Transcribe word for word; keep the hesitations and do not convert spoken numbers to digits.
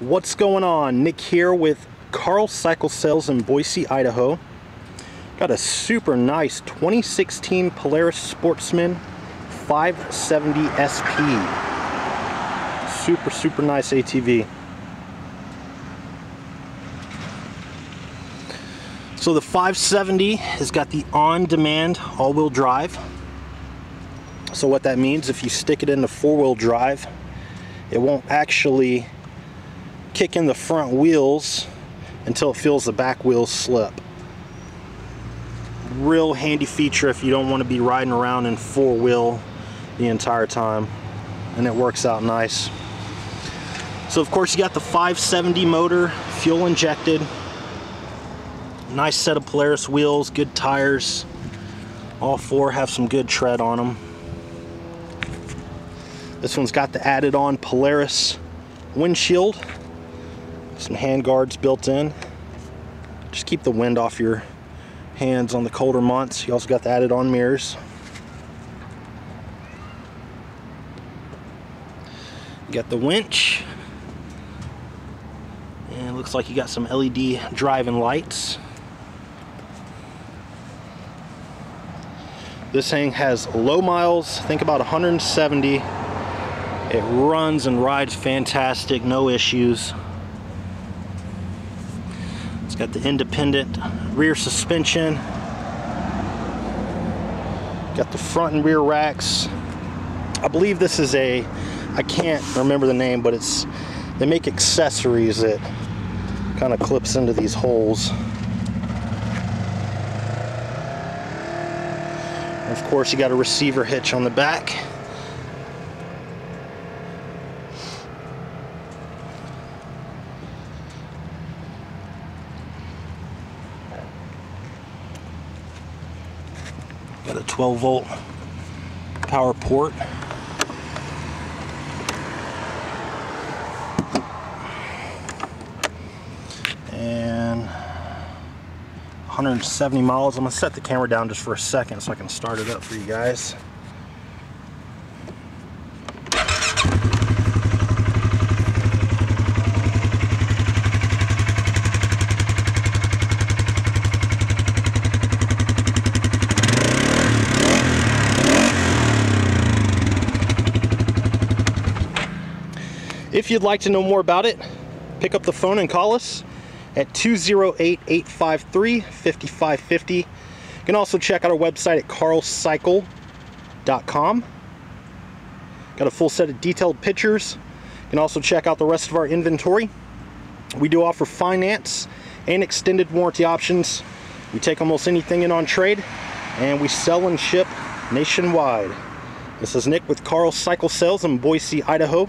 What's going on? Nick here with Carl's Cycle Sales in Boise, Idaho. Got a super nice twenty sixteen Polaris Sportsman five seventy S P. Super, super nice A T V. So the five seventy has got the on-demand all-wheel drive. So what that means, if you stick it into four-wheel drive, it won't actually kick in the front wheels until it feels the back wheels slip. Real handy feature if you don't want to be riding around in four wheel the entire time, and it works out nice. So of course you got the five seventy motor, fuel injected, nice set of Polaris wheels, good tires, all four have some good tread on them. This one's got the added on Polaris windshield. Some hand guards built in. Just keep the wind off your hands on the colder months. You also got the added on mirrors. You got the winch. And it looks like you got some L E D driving lights. This thing has low miles, I think about one hundred seventy. It runs and rides fantastic, no issues. Got the independent rear suspension, got the front and rear racks. I believe this is a, I can't remember the name, but it's, they make accessories that kind of clips into these holes. And of course you got a receiver hitch on the back. Got a twelve volt power port. And one hundred seventy miles. I'm gonna set the camera down just for a second so I can start it up for you guys. If you'd like to know more about it, pick up the phone and call us at two oh eight, eight five three, five five five zero. You can also check out our website at Carl's cycle dot com. Got a full set of detailed pictures. You can also check out the rest of our inventory. We do offer finance and extended warranty options. We take almost anything in on trade, and we sell and ship nationwide. This is Nick with Carl's Cycle Sales in Boise, Idaho.